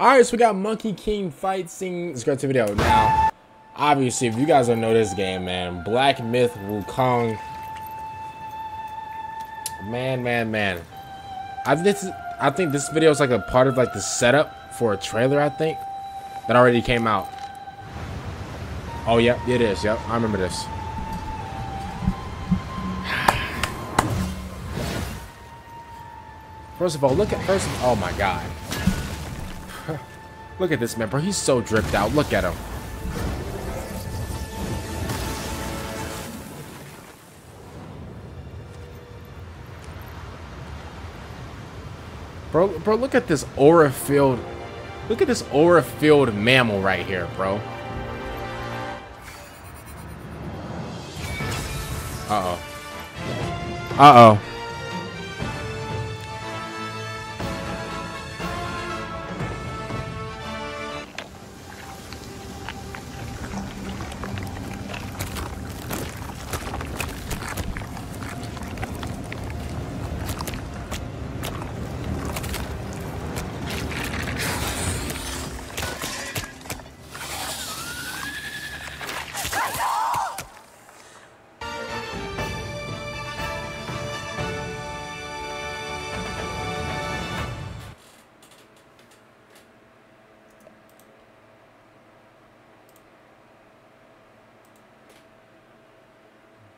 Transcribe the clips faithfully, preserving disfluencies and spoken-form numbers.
Alright, so we got Monkey King fight scene. Let's go to the video. Now, obviously, if you guys don't know this game, man, Black Myth Wukong. Man, man, man. I this is, I think this video is like a part of like the setup for a trailer, I think, that already came out. Oh, yep, yeah, it is. Yep, I remember this. First of all, look at first. Of, oh my God! Look at this man, bro. He's so dripped out. Look at him. Bro, bro, look at this aura-filled. Look at this aura-filled mammal right here, bro. Uh oh. Uh oh.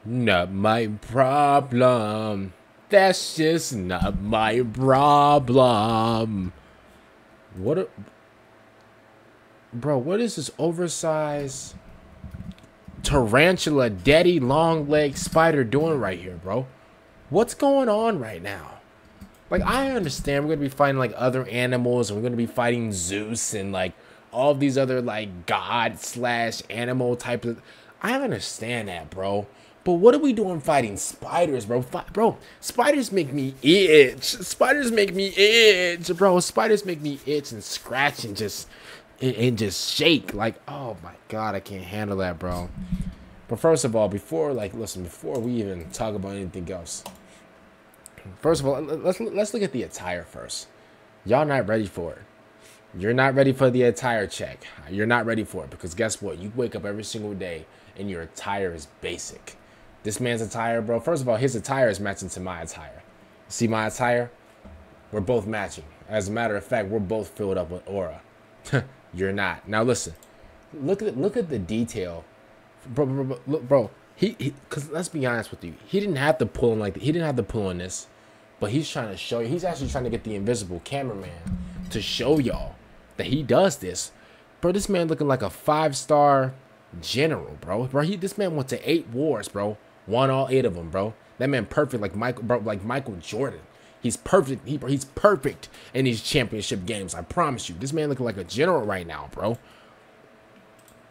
Not my problem. That's just not my problem. What a... Bro, what is this oversized tarantula daddy long leg spider doing right here, bro? What's going on right now? Like, I understand we're gonna be fighting like other animals, and we're gonna be fighting Zeus and like all these other like god slash animal type of... I understand that, bro. But what are we doing fighting spiders, bro? Fi bro, spiders make me itch. Spiders make me itch, bro. Spiders make me itch and scratch and just and, and just shake. Like, oh my God, I can't handle that, bro. But first of all, before like listen, before we even talk about anything else, first of all, let's let's look at the attire first. Y'all not ready for it. You're not ready for the attire check. You're not ready for it because guess what? You wake up every single day and your attire is basic. This man's attire, bro, first of all, his attire is matching to my attire. See my attire? We're both matching. As a matter of fact, we're both filled up with aura. You're not. Now listen, look at look at the detail. Bro, bro, bro, look, bro he, he, cause let's be honest with you. He didn't have to pull on like, he didn't have to pull on this, but he's trying to show you, he's actually trying to get the invisible cameraman to show y'all that he does this. Bro, this man looking like a five-star general, bro. Bro, he, this man went to eight wars, bro. Won all eight of them, bro. That man perfect, like Michael, bro, like Michael Jordan. He's perfect. He, he's perfect in these championship games. I promise you. This man looking like a general right now, bro.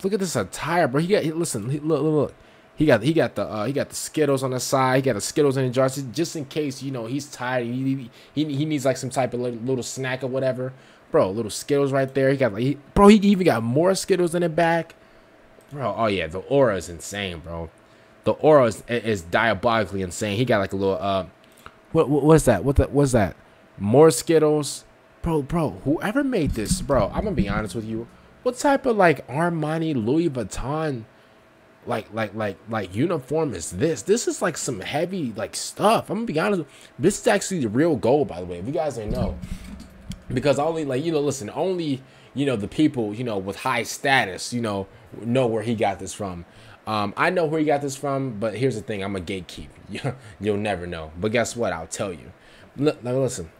Look at this attire, bro. He got. He, listen, he, look, look, look. He got. He got the. Uh, he got the Skittles on the side. He got the Skittles in the jar, just in case you know he's tired. He he, he needs like some type of little, little snack or whatever, bro. Little Skittles right there. He got like, he, bro. He even got more Skittles in the back. Bro, oh yeah, the aura is insane, bro. The aura is, is diabolically insane. He got like a little, uh, what, what what's that? What the, what's that? More Skittles, bro, bro. Whoever made this, bro, I'm gonna be honest with you. What type of like Armani, Louis Vuitton, like like like like uniform is this? This is like some heavy like stuff. I'm gonna be honest. This is actually the real gold, by the way. If you guys didn't know, because only like you know, listen, only. You know, the people, you know, with high status, you know, know where he got this from. Um, I know where he got this from, but here's the thing. I'm a gatekeeper. You'll never know. But guess what? I'll tell you. L now listen.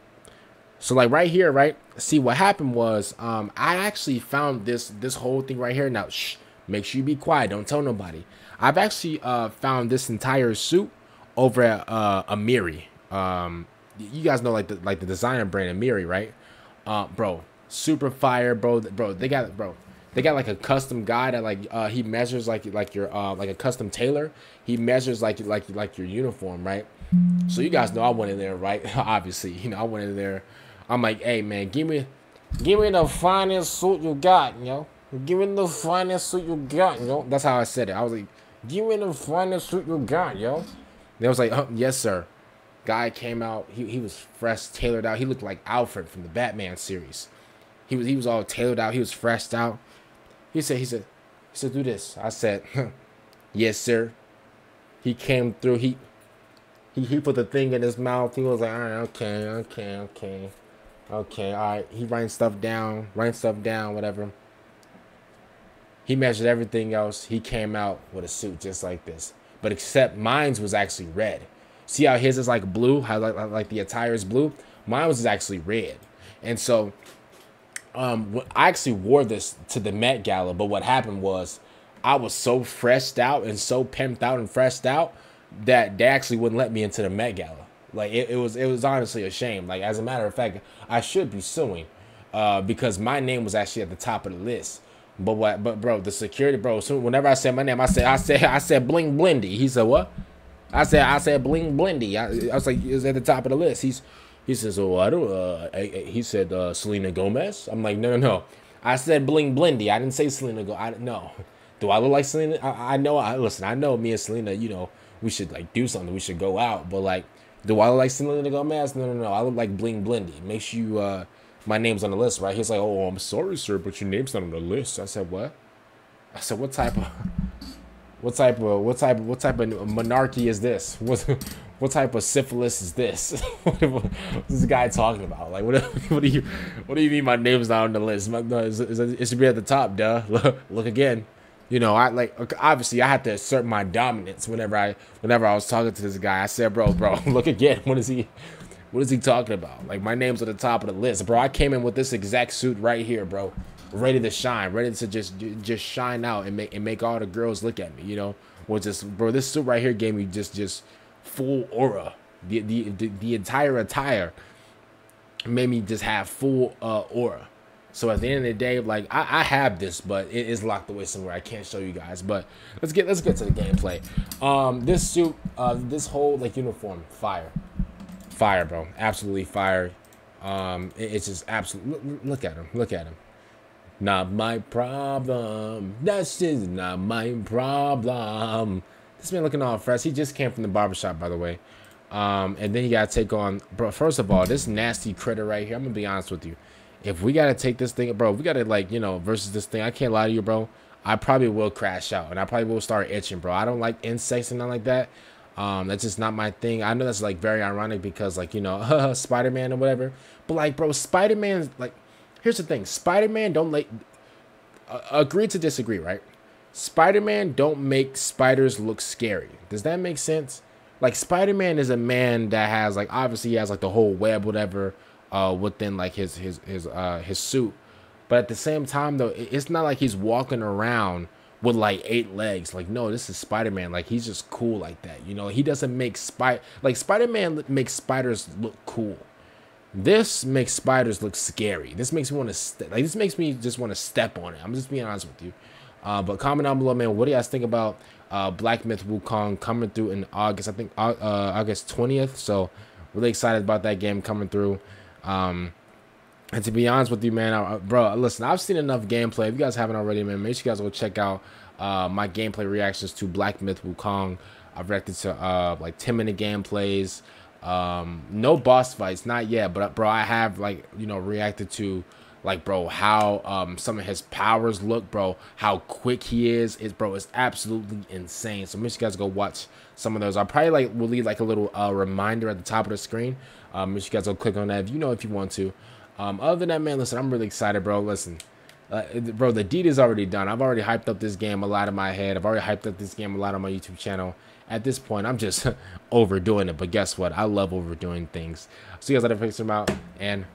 So, like, right here, right? See, what happened was um, I actually found this this whole thing right here. Now, shh, make sure you be quiet. Don't tell nobody. I've actually uh, found this entire suit over at uh, Amiri. Um, you guys know, like, the, like the designer brand Amiri, right? Uh, bro. Super fire, bro. Bro, they got bro. They got like a custom guy that like uh, he measures like like your uh, like a custom tailor. He measures like like like your uniform, right? So you guys know I went in there, right? Obviously, you know I went in there. I'm like, hey man, give me, give me the finest suit you got, yo. Give me the finest suit you got, yo. That's how I said it. I was like, give me the finest suit you got, yo. They was like, oh, yes sir. Guy came out. He he was fresh, tailored out. He looked like Alfred from the Batman series. He was he was all tailored out. He was freshed out. He said, he said, he said, do this. I said, huh, yes, sir. He came through. He, he he put the thing in his mouth. He was like, all right, okay, okay, okay, okay, all right. He writing stuff down, writing stuff down, whatever. He measured everything else. He came out with a suit just like this, but except mine's was actually red. See how his is like blue, how like, like the attire is blue. Mine was actually red. And so um, I actually wore this to the Met Gala, but what happened was I was so freshed out and so pimped out and freshed out that they actually wouldn't let me into the Met Gala. Like it, it was it was honestly a shame. Like as a matter of fact, I should be suing uh, because my name was actually at the top of the list. But what? But bro, the security bro. So whenever I said my name, I said I said I said Bling Blendy. He said what? I said I said Bling Blendy. I, I was like, it was at the top of the list. He's he says, oh, I don't. Uh, I, I, he said uh, Selena Gomez. I'm like, no, no, no. I said Bling Blendy. I didn't say Selena Go. I no. Do I look like Selena? I, I know. I listen. I know. Me and Selena, you know, we should like do something. We should go out. But like, do I look like Selena Gomez? No, no, no. I look like Bling Blendy. Make sure you. Uh, My name's on the list, right? He's like, oh, I'm sorry, sir, but your name's not on the list. I said, what? I said, what type of, what type of, what type of, what type of monarchy is this? What, what type of syphilis is this? What's this guy talking about? Like, what, what do you, what do you mean my name's not on the list? My, no, it's, it's, it should be at the top, duh. Look, look again. You know, I like, obviously I had to assert my dominance whenever I, whenever I was talking to this guy. I said, bro, bro, look again. What is he? What is he talking about? Like, my name's at the top of the list, bro. I came in with this exact suit right here, bro. Ready to shine, ready to just just shine out and make and make all the girls look at me, you know? Or just, bro, this suit right here gave me just just full aura. The the the, the entire attire made me just have full uh, aura. So at the end of the day, like I, I have this, but it is locked away somewhere. I can't show you guys, but let's get let's get to the gameplay. Um, this suit, uh, this whole like uniform, fire. Fire, bro, absolutely fire. Um, it, it's just absolute. Look, look at him, look at him. Not my problem. That's just not my problem. This man looking all fresh. He just came from the barbershop, by the way. Um, and then you gotta take on, bro. First of all, this nasty critter right here. I'm gonna be honest with you. If we gotta take this thing, bro, we gotta like you know versus this thing. I can't lie to you, bro. I probably will crash out, and I probably will start itching, bro. I don't like insects and nothing like that. Um, that's just not my thing. I know that's like very ironic because like, you know, Spider-Man or whatever, but like, bro, Spider-Man's like, here's the thing. Spider-Man don't like, uh, agree to disagree, right? Spider-Man don't make spiders look scary. Does that make sense? Like Spider-Man is a man that has like, obviously he has like the whole web, whatever, uh, within like his, his, his, uh, his suit. But at the same time though, it's not like he's walking around with like eight legs. Like, no, this is Spider-Man. Like, he's just cool like that. You know, he doesn't make spider, like Spider-Man makes spiders look cool. This makes spiders look scary. This makes me want to, like, this makes me just want to step on it. I'm just being honest with you. Uh, but comment down below, man, what do you guys think about uh, Black Myth Wukong coming through in August? I think uh, August twentieth. So really excited about that game coming through. Um, And to be honest with you, man, I, bro, listen, I've seen enough gameplay. If you guys haven't already, man, make sure you guys go check out uh, my gameplay reactions to Black Myth Wukong. I've reacted to uh, like ten minute gameplays. Um, no boss fights, not yet, but bro, I have like, you know, reacted to like, bro, how um, some of his powers look, bro, how quick he is, is bro, it's absolutely insane. So make sure you guys go watch some of those. I'll probably like, will leave like a little uh, reminder at the top of the screen. Um, make sure you guys go click on that if you know, if you want to. Um, other than that, man, listen, I'm really excited, bro. Listen, uh, bro, the deed is already done. I've already hyped up this game a lot in my head. I've already hyped up this game a lot on my YouTube channel. At this point, I'm just overdoing it. But guess what? I love overdoing things. So you guys later, fix them out, and